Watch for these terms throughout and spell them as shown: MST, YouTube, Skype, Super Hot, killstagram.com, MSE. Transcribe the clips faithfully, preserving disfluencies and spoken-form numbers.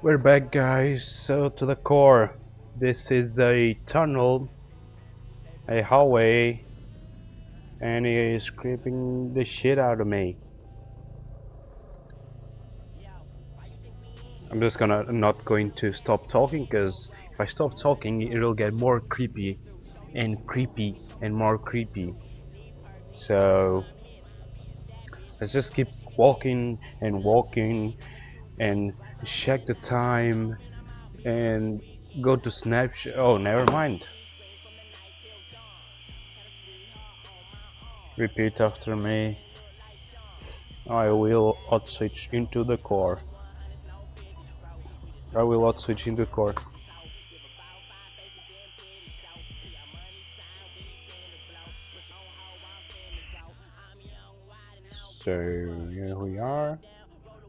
We're back, guys. So to the core, this is a tunnel, a hallway, and it is creeping the shit out of me. I'm just gonna I'm not going to stop talking, because if I stop talking it'll get more creepy and creepy and more creepy. So let's just keep walking and walking and check the time and go to snapshot. Oh, never mind. Repeat after me. I will hot switch into the core. I will hot switch into the core. So here we are.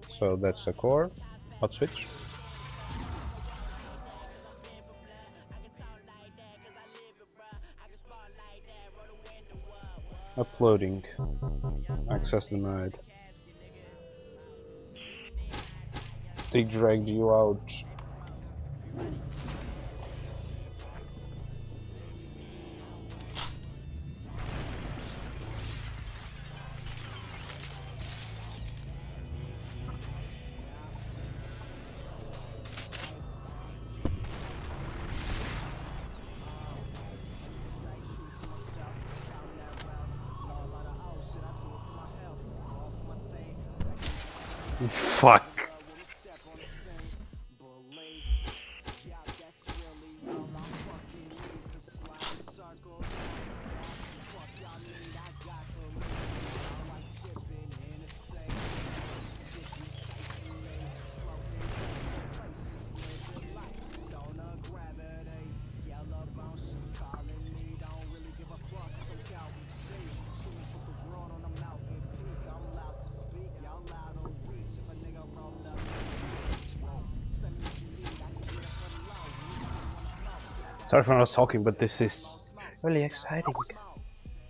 So that's the core. Hot switch. Uploading. Access denied. They dragged you out. Fuck. Sorry for not talking, but this is really exciting.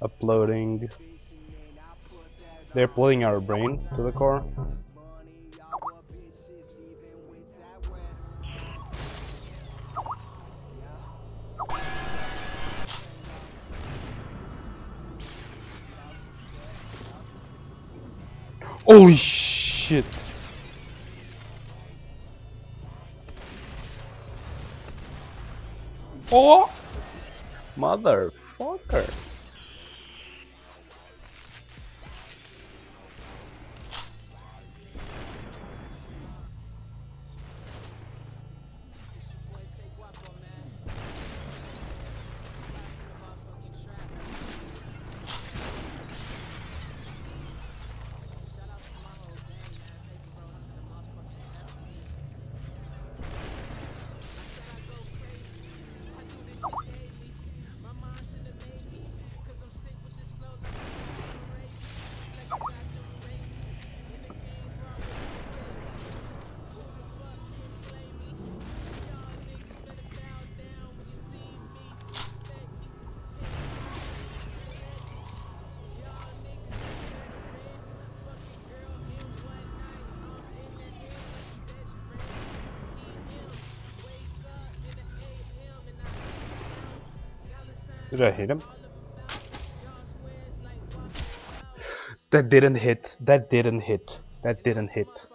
Uploading. They're uploading our brain to the core. Holy shit! Oh, motherfucker. Did I hit him? That didn't hit. That didn't hit. That didn't hit.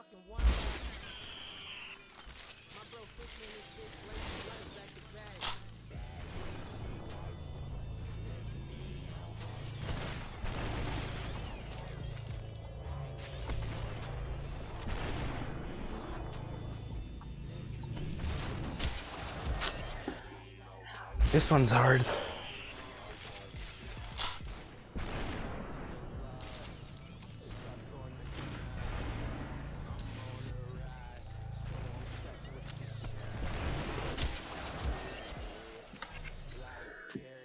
This one's hard.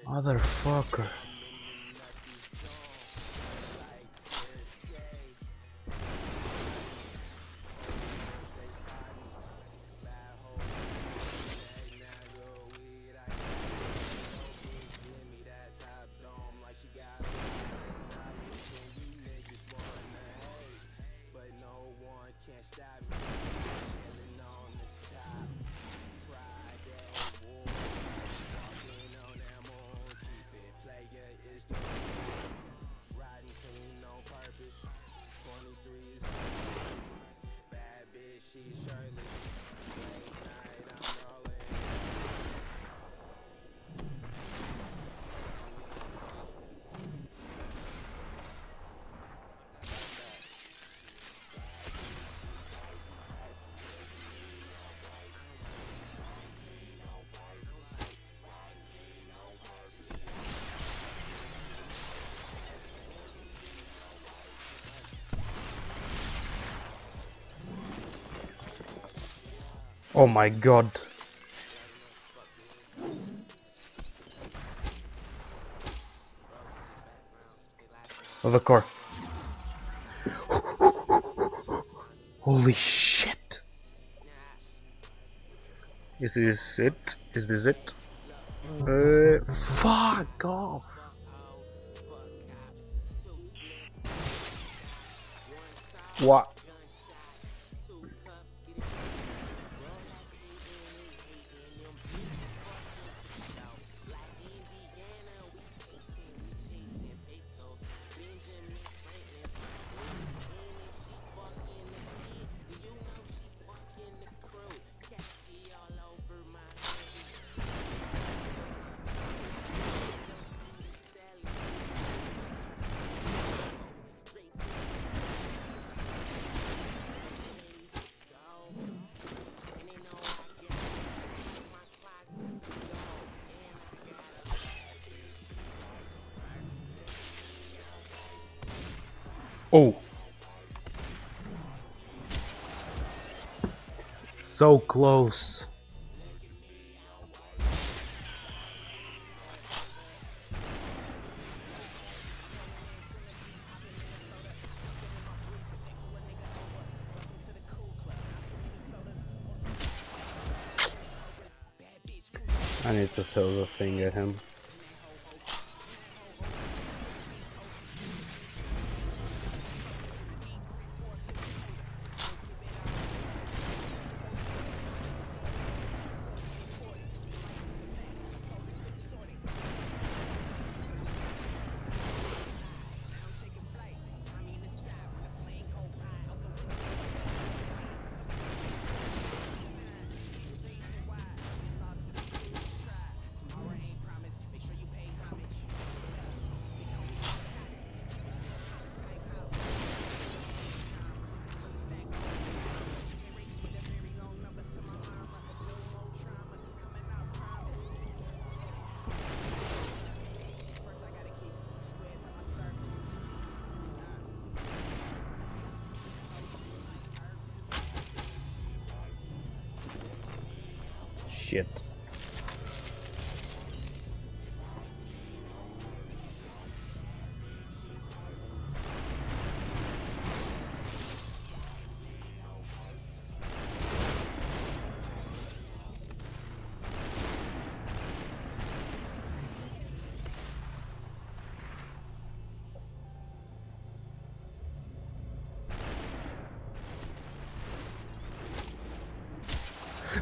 Motherfucker. Oh my god. Another car. Holy shit. Is this it? Is this it? Uh, fuck off. What? Oh, so close. I need to throw the thing at him. Shit.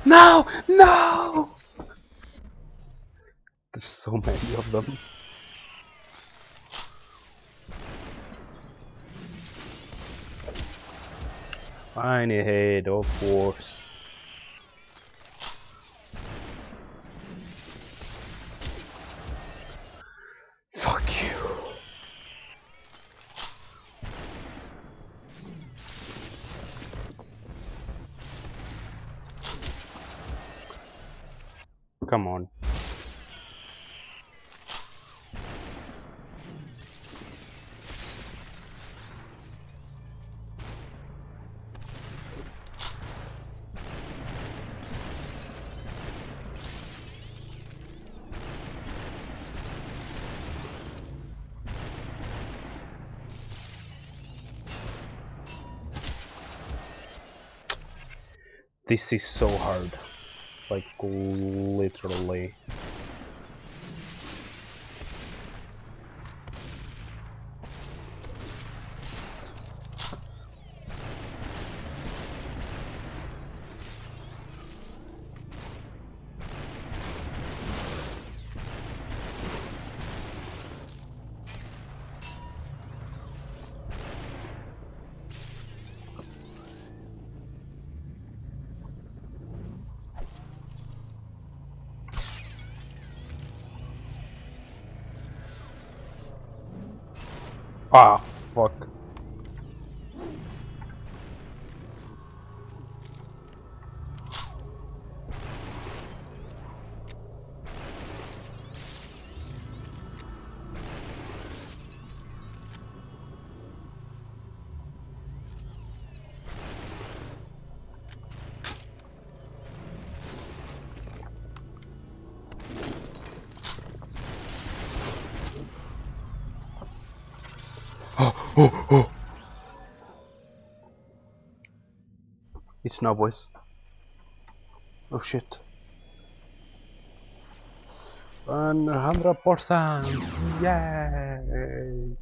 No! No! There's so many of them. Fine ahead, of course. Fuck you. Come on. This is so hard. Like, literally. Ah, fuck. oh, oh. It's now, boys. Oh shit. one hundred percent. Yay.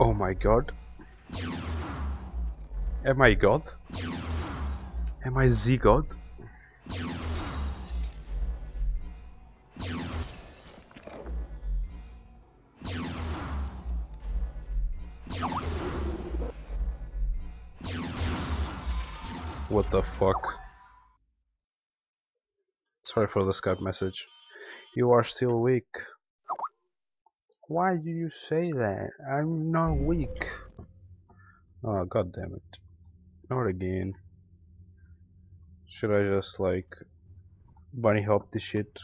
Oh my god. Am I God? Am I the God? What the fuck? Sorry for the Skype message. You are still weak. Why do you say that? I'm not weak. Oh, god damn it. Not again. Should I just like bunny hop this shit?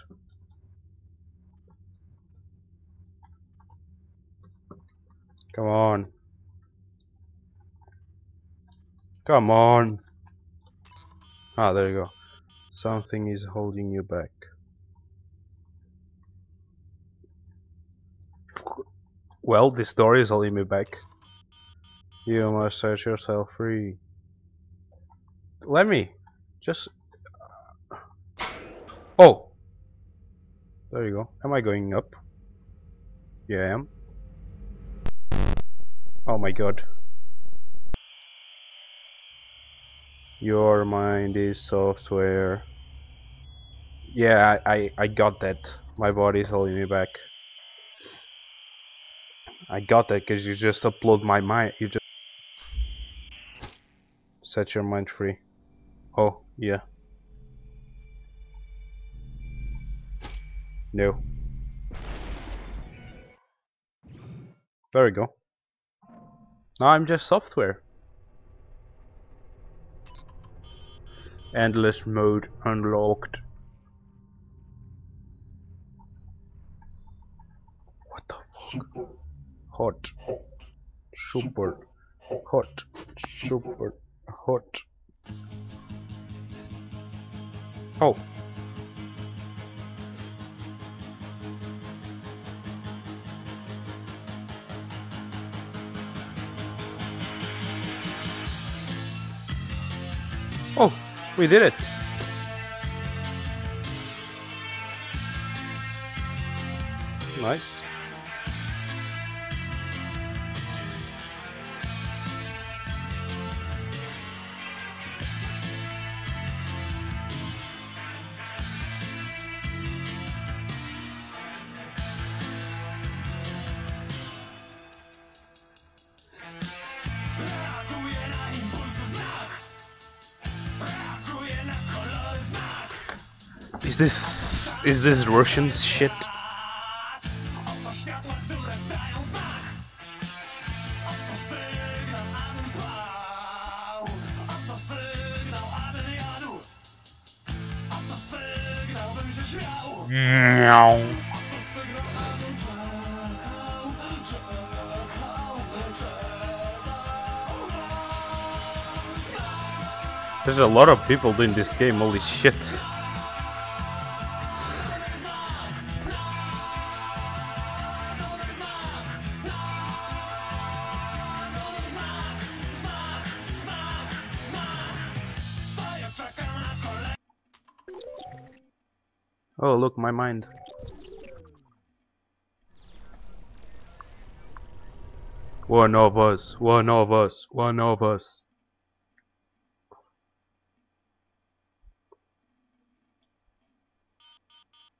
Come on. Come on. Ah, there you go. Something is holding you back. Well, this door is holding me back. You must set yourself free. Let me. Just... Oh! There you go. Am I going up? Yeah, I am. Oh my god. Your mind is software. Yeah, I, I, I got that. My body is holding me back. I got that because you just upload my mind. You just... Set your mind free. Oh, yeah. No. There we go. Now I'm just software. Endless mode unlocked. What the fuck? Hot. Super. Hot. Super. Hot. Oh. Oh, we did it. Nice. Is this... is this Russian shit? There's a lot of people doing this game, holy shit. Oh, look, my mind. One of us, one of us, one of us.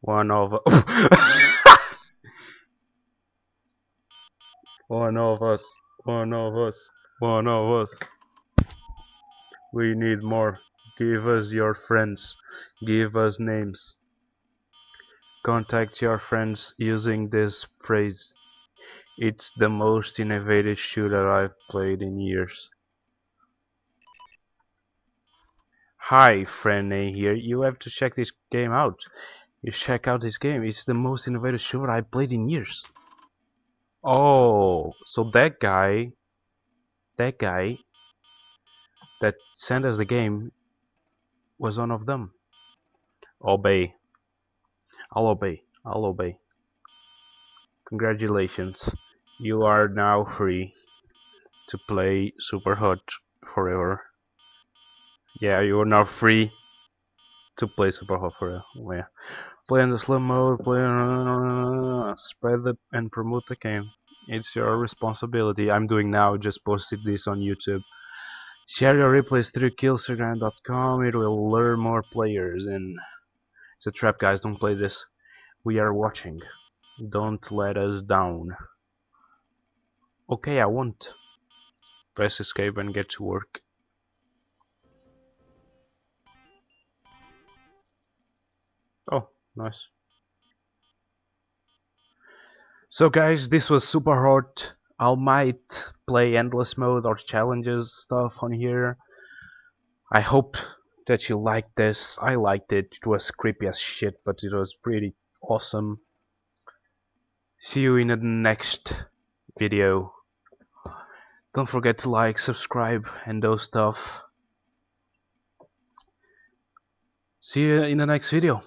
One of us. One of us, one of us, one of us. We need more. Give us your friends. Give us names. Contact your friends using this phrase. It's the most innovative shooter I've played in years. Hi, friend A here. You have to check this game out. You check out this game. It's the most innovative shooter I've played in years. Oh, so that guy, that guy that sent us the game was one of them. Obey. I'll obey. I'll obey. Congratulations. You are now free to play Super Hot forever. Yeah, you are now free to play Super Hot forever. Yeah. Play in the slow mode, play on, spread the, and promote the game. It's your responsibility. I'm doing now, just posted this on YouTube. Share your replays through killstagram dot com. It will lure more players in. It's a trap, guys. Don't play this. We are watching. Don't let us down. Okay, I won't. Press escape and get to work. Oh, nice. So guys, this was Super Hot. I might play endless mode or challenges stuff on here. I hope that you liked this. I liked it. It was creepy as shit, but it was pretty awesome. See you in the next video. Don't forget to like, subscribe, and those stuff. See you in the next video.